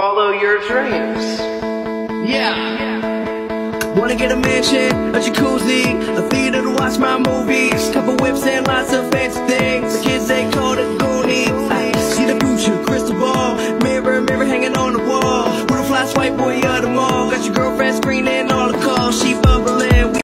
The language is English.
Follow your dreams. Yeah. Wanna get a mansion, a jacuzzi, a theater to watch my movies, couple whips and lots of fancy things. The kids they call the Goonies. I see the future, crystal ball, mirror, mirror hanging on the wall. Wanna fly, swipe, boy.